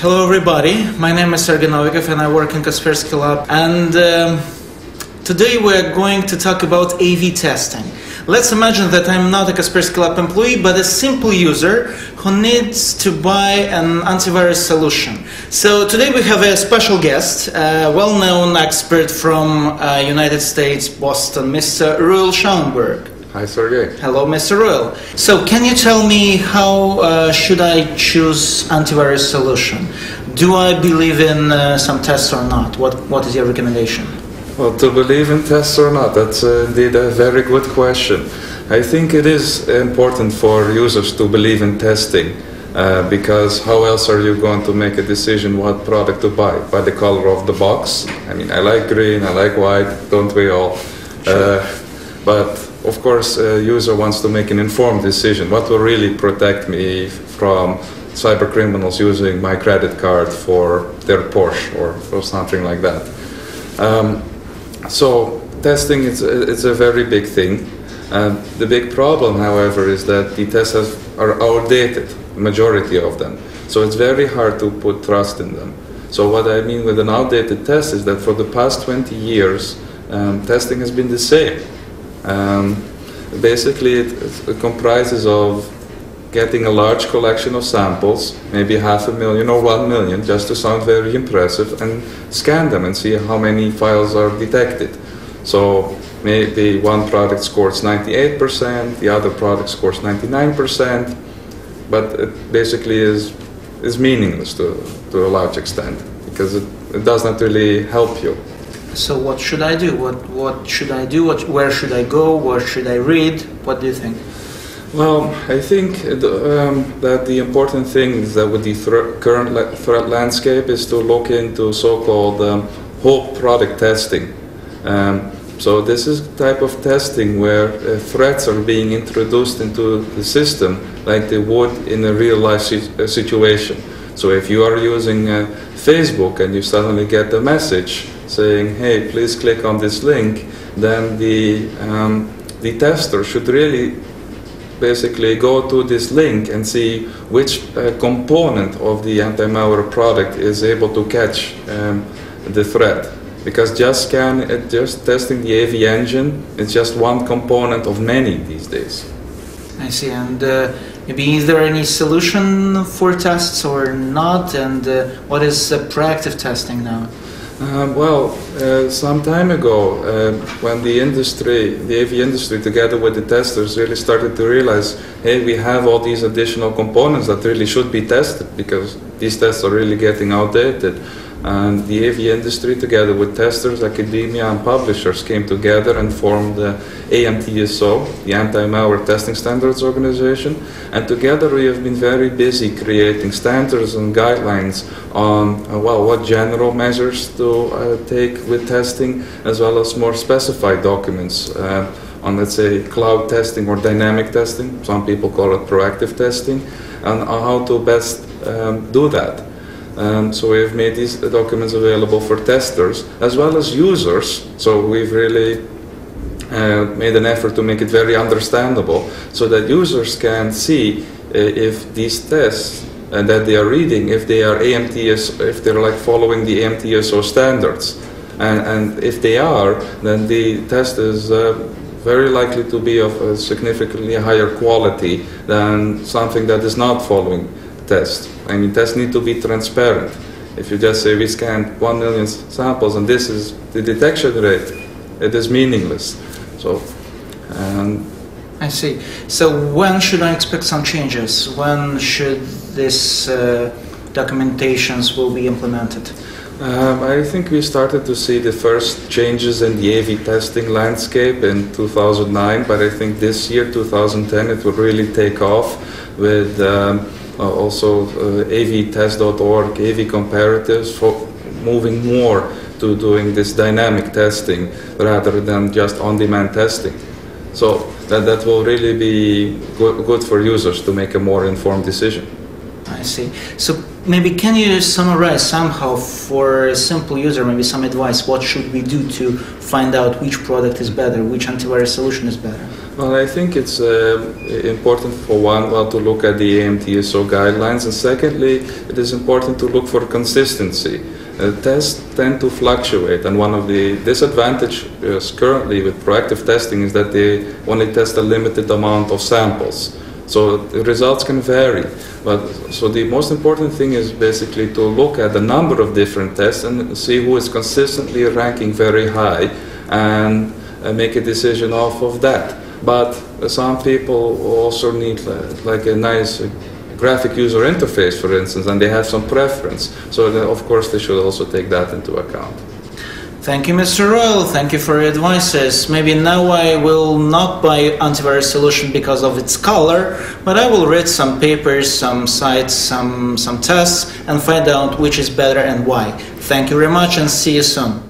Hello everybody, my name is Sergei Novikov and I work in Kaspersky Lab, and today we are going to talk about AV testing. Let's imagine that I'm not a Kaspersky Lab employee, but a simple user who needs to buy an antivirus solution. So today we have a special guest, a well-known expert from United States, Boston, Mr. Roel Schouwenberg. Hi, Sergei. Hello, Mr. Roel. So, can you tell me how should I choose antivirus solution? Do I believe in some tests or not? What is your recommendation? Well, to believe in tests or not, that's indeed a very good question. I think it is important for users to believe in testing, because how else are you going to make a decision what product to buy? By the color of the box? I mean, I like green, I like white, don't we all? Sure. But of course, a user wants to make an informed decision. What will really protect me from cyber criminals using my credit card for their Porsche or something like that? So testing, it's a very big thing. The big problem, however, is that the tests are outdated, majority of them. So it's very hard to put trust in them. So what I mean with an outdated test is that for the past 20 years, testing has been the same. Basically, it comprises of getting a large collection of samples, maybe 500,000 or 1,000,000, just to sound very impressive, and scan them and see how many files are detected. So maybe one product scores 98%, the other product scores 99%, but it basically is meaningless to a large extent, because it doesn't really help you. So what should I do? What should I do? Where should I go? What should I read? What do you think? Well, I think that the important thing is that with the current threat landscape is to look into so-called whole product testing. So this is the type of testing where threats are being introduced into the system like they would in a real-life situation. So if you are using Facebook and you suddenly get a message saying, hey, please click on this link, then the tester should really basically go to this link and see which component of the anti-malware product is able to catch the threat. Because just testing the AV engine is just one component of many these days. I see. And maybe is there any solution for tests or not? And what is proactive testing now? Some time ago, when the AV industry, together with the testers, really started to realize, hey, we have all these additional components that really should be tested because these tests are really getting outdated. And the AV industry, together with testers, academia, and publishers, came together and formed the AMTSO, the Anti-Malware Testing Standards Organization. And together we have been very busy creating standards and guidelines on what general measures to take with testing, as well as more specified documents on, let's say, cloud testing or dynamic testing. Some people call it proactive testing, and how to best do that. So we've made these documents available for testers as well as users. So we've really made an effort to make it very understandable so that users can see if these tests that they are reading, if they are if they're like following the AMTSO standards. And if they are, then the test is very likely to be of a significantly higher quality than something that is not following tests. I mean, tests need to be transparent. If you just say we scanned 1,000,000 samples and this is the detection rate, it is meaningless. So, I see. So when should I expect some changes? When should these documentations will be implemented? I think we started to see the first changes in the AV testing landscape in 2009, but I think this year, 2010, it will really take off with avtest.org, AV Comparatives, for moving more to doing this dynamic testing rather than just on-demand testing. So that will really be good for users to make a more informed decision. I see. So maybe can you summarize somehow for a simple user, maybe some advice, what should we do to find out which product is better, which antivirus solution is better? Well, I think it's important for one to look at the AMTSO guidelines, and secondly, it is important to look for consistency. Tests tend to fluctuate, and one of the disadvantages currently with proactive testing is that they only test a limited amount of samples. So the results can vary, so the most important thing is basically to look at a number of different tests and see who is consistently ranking very high and make a decision off of that. But some people also need like a nice graphic user interface, for instance, and they have some preference. So of course they should also take that into account. Thank you, Mr. Roel. Thank you for your advices. Maybe now I will not buy antivirus solution because of its color, but I will read some papers, some sites, some tests, and find out which is better and why. Thank you very much, and see you soon.